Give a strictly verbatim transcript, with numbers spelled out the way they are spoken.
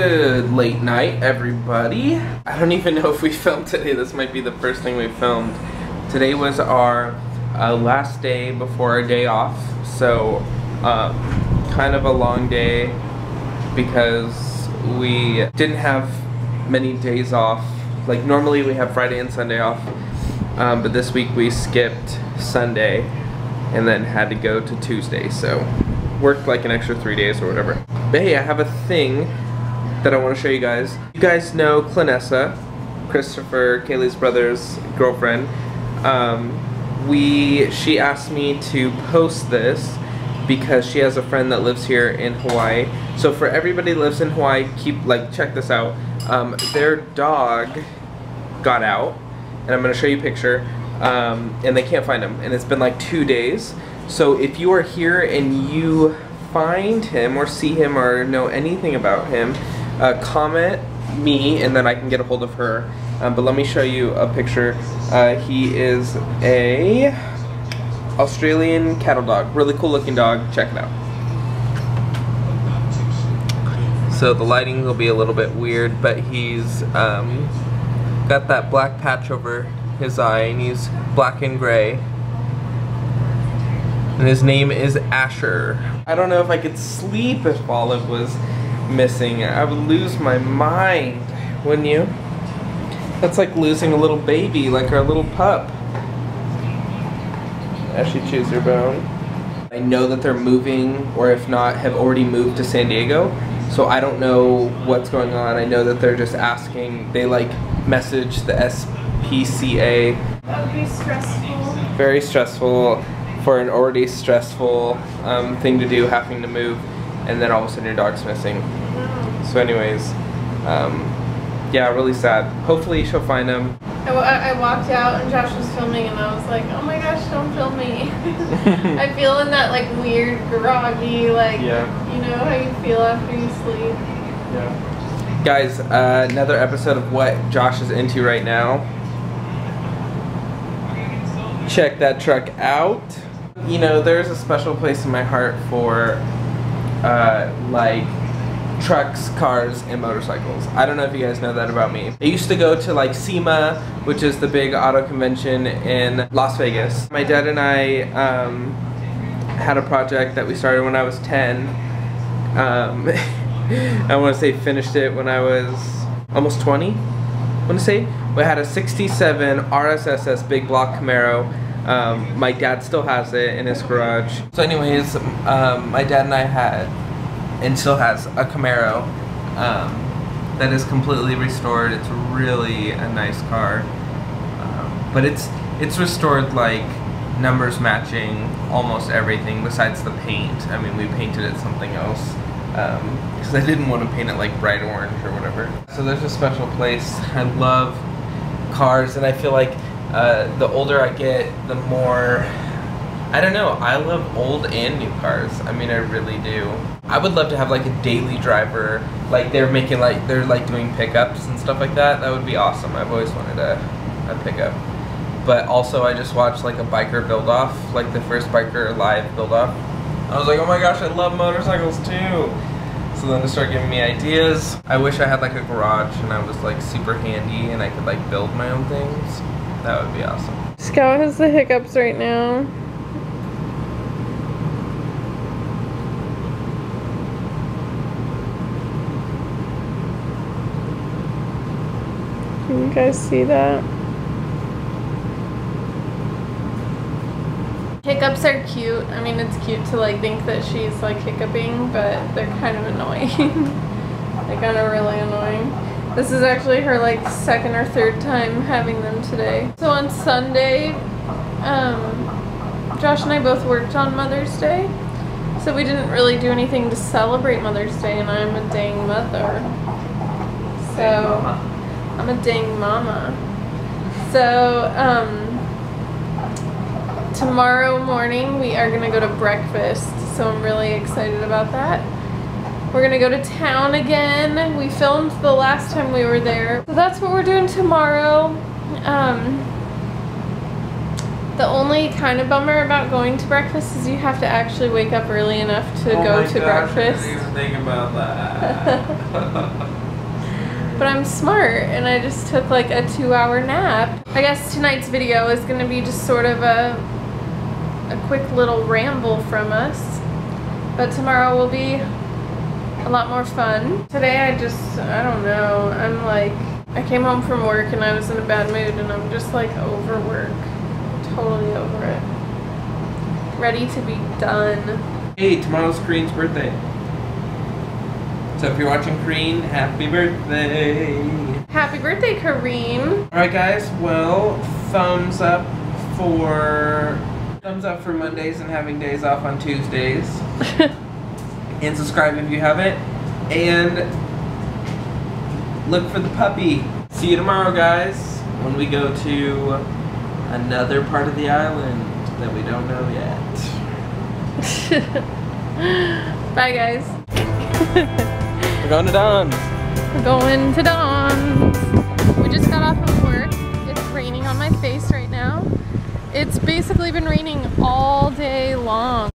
Good late night, everybody. I don't even know if we filmed today. This might be the first thing we filmed. Today was our uh, last day before our day off, so um, kind of a long day because we didn't have many days off. Like normally we have Friday and Sunday off, um, but this week we skipped Sunday and then had to go to Tuesday, so worked like an extra three days or whatever. But hey, I have a thing that I want to show you guys. You guys know Clanessa, Christopher, Kaylee's brother's girlfriend. Um, we she asked me to post this because she has a friend that lives here in Hawaii. So for everybody that lives in Hawaii, keep like check this out. Um, their dog got out, and I'm gonna show you a picture. Um, and they can't find him, and it's been like two days. So if you are here and you find him or see him or know anything about him, uh, comment me and then I can get a hold of her. Um, but let me show you a picture. Uh, he is a Australian cattle dog, really cool looking dog. Check it out. So the lighting will be a little bit weird, but he's um, got that black patch over his eye and he's black and gray. And his name is Asher. I don't know if I could sleep if Olive was missing. I would lose my mind, wouldn't you? That's like losing a little baby, like our little pup. Ashy chews her bone. I know that they're moving, or if not, have already moved to San Diego. So I don't know what's going on. I know that they're just asking. They like message the S P C A. That would be stressful. Very stressful. For an already stressful um, thing to do, having to move, and then all of a sudden your dog's missing. Wow. So anyways, um, yeah, really sad. Hopefully she'll find him. I, w I walked out and Josh was filming and I was like, oh my gosh, don't film me. I feel in that like weird, groggy, like, yeah. You know how you feel after you sleep. Yeah. Guys, uh, another episode of what Josh is into right now. Check that truck out. You know, there's a special place in my heart for, uh, like, trucks, cars, and motorcycles. I don't know if you guys know that about me. I used to go to, like, SEMA, which is the big auto convention in Las Vegas. My dad and I, um, had a project that we started when I was ten. Um, I want to say finished it when I was almost twenty, I want to say. We had a sixty-seven R S S S big block Camaro. Um, my dad still has it in his garage. So anyways, um, my dad and I had, and still has, a Camaro um, that is completely restored. It's really a nice car, um, but it's it's restored like numbers matching almost everything besides the paint. I mean, we painted it something else because um, I didn't want to paint it like bright orange or whatever. So there's a special place. I love cars, and I feel like Uh, the older I get, the more, I don't know, I love old and new cars. I mean, I really do. I would love to have like a daily driver, like they're making like, they're like doing pickups and stuff like that. That would be awesome. I've always wanted a, a pickup. But also I just watched like a biker build off, like the first biker live build off. I was like, oh my gosh, I love motorcycles too. So then it started giving me ideas. I wish I had like a garage and I was like super handy and I could like build my own things. That would be awesome. Scout has the hiccups right now. Can you guys see that? Hiccups are cute. I mean, it's cute to like think that she's like hiccuping, but they're kind of annoying. They're kind of really annoying. This is actually her like second or third time having them today. So on Sunday, um, Josh and I both worked on Mother's Day, so we didn't really do anything to celebrate Mother's Day, and I'm a dang mother. So, I'm a dang mama. So, um, tomorrow morning we are gonna go to breakfast, so I'm really excited about that. We're gonna go to town again. We filmed the last time we were there. So that's what we're doing tomorrow. Um, The only kind of bummer about going to breakfast is you have to actually wake up early enough to oh go my to gosh, breakfast. I didn't even think about that. But I'm smart and I just took like a two hour nap. I guess tonight's video is gonna be just sort of a a quick little ramble from us. But tomorrow will be a lot more fun. Today I just, I don't know, I'm like, I came home from work and I was in a bad mood and I'm just like over work. Totally over it. Ready to be done. Hey, tomorrow's Kareen's birthday. So if you're watching Kareen, happy birthday. Happy birthday, Kareen. Alright guys, well, thumbs up for thumbs up for Mondays and having days off on Tuesdays. And subscribe if you haven't. And look for the puppy. See you tomorrow guys when we go to another part of the island that we don't know yet. Bye, guys. We're going to Dawn's. We're going to Dawn's. We just got off of work. It's raining on my face right now. It's basically been raining all day long.